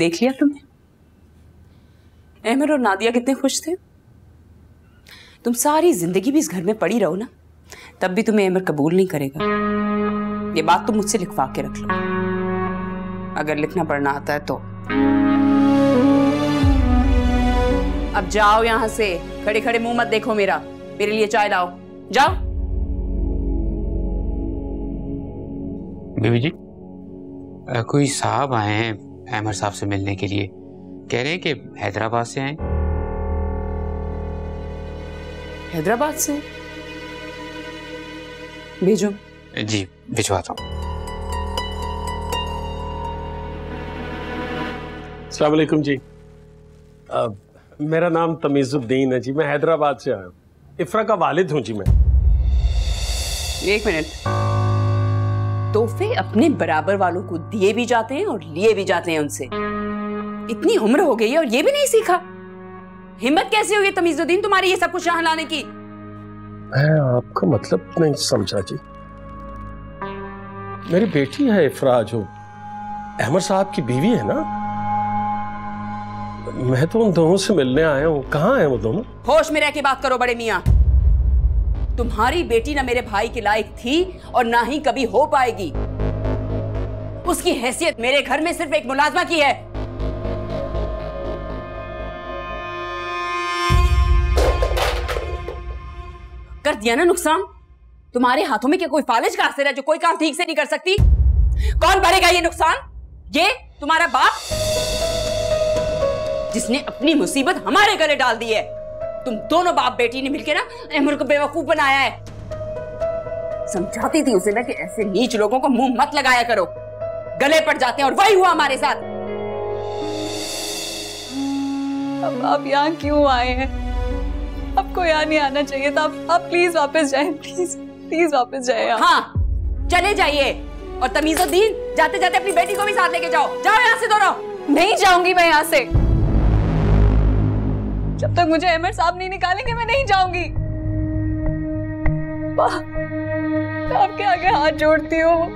देख लिया तुमने, अहमद और नादिया कितने खुश थे। तुम सारी जिंदगी भी इस घर में पड़ी रहो ना, तब भी तुम्हें अहमद कबूल नहीं करेगा। ये बात तुम मुझसे लिखवा के रख लो, अगर लिखना पढ़ना आता है तो। अब जाओ यहां से, खड़े खड़े मुंह मत देखो मेरा, मेरे लिए चाय लाओ, जाओ। बीवी जी, कोई साहब आए हैं अहमद साहब से मिलने के लिए, कह रहे हैं कि हैदराबाद से आए। हैदराबाद से? भेजो। जी भिजवाता हूँ। अस्सलाम वालेकुम जी, मेरा नाम तमीजुद्दीन है जी, मैं हैदराबाद से आया हूँ, इफरा का वालिद हूँ जी मैं। एक मिनट, तोहफे अपने बराबर वालों को दिए भी जाते हैं और लिए भी जाते हैं उनसे। इतनी उम्र हो गई है और ये भी नहीं सीखा, हिम्मत कैसे हुई तमीजुद्दीन तुम्हारी ये सब कुछ यहाँ लाने की? मैं आपका मतलब नहीं समझा जी। मेरी बेटी है इफराजू, अहमद साहब की बीवी है ना। मैं तो उन दोनों से मिलने आया हूँ। कहाँ है वो दोनों? होश में रह के बात करो बड़े मियाँ, तुम्हारी बेटी ना मेरे भाई के लायक थी और ना ही कभी हो पाएगी। उसकी हैसियत मेरे घर में सिर्फ एक मुलाजमा की है। कर दिया ना नुकसान, तुम्हारे हाथों में क्या कोई फालिज का असर है जो कोई काम ठीक से नहीं कर सकती? कौन भरेगा ये नुकसान? ये तुम्हारा बाप जिसने अपनी मुसीबत हमारे गले डाल दी है। तुम दोनों बाप बेटी ने मिलकर ना अहमद को बेवकूफ बनाया है। समझाती थी उसे ना कि ऐसे नीच लोगों को मुंह मत लगाया करो, गले पड़ जाते हैं, और वही हुआ हमारे साथ। अब आप यहाँ क्यों आए हैं? आपको यहाँ नहीं आना चाहिए था। आप प्लीज वापस जाए, प्लीज वापस जाए। हाँ चले जाइए, और तमीजुद्दीन जाते जाते अपनी बेटी को भी साथ लेके जाओ। जाओ यहाँ से दोनों। नहीं जाऊंगी मैं यहाँ से, जब तक मुझे अहमद साहब नहीं निकालेंगे मैं नहीं जाऊंगी। आपके आगे हाथ जोड़ती हूँ,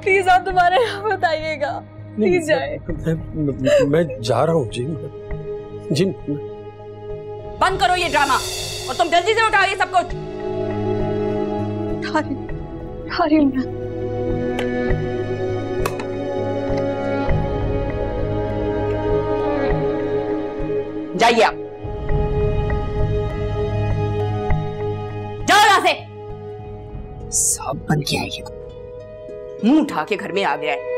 प्लीज आप दोबारा बताइएगा, प्लीज जाए। मैं जा रहा हूँ जी। बंद करो ये ड्रामा, और तुम जल्दी से उठाओ ये सब कुछ। उठा रही हूं मैं। जाइए आप, जाओ यहां से। सब बन गया, ये मुंह उठा के घर में आ गया है।